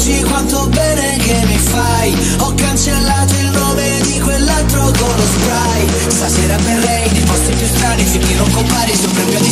accorgi quanto bene che mi fai. Ho cancellato il nome di quell'altro con lo spray. Stasera berrei di posti più strani finché non compari sul premio di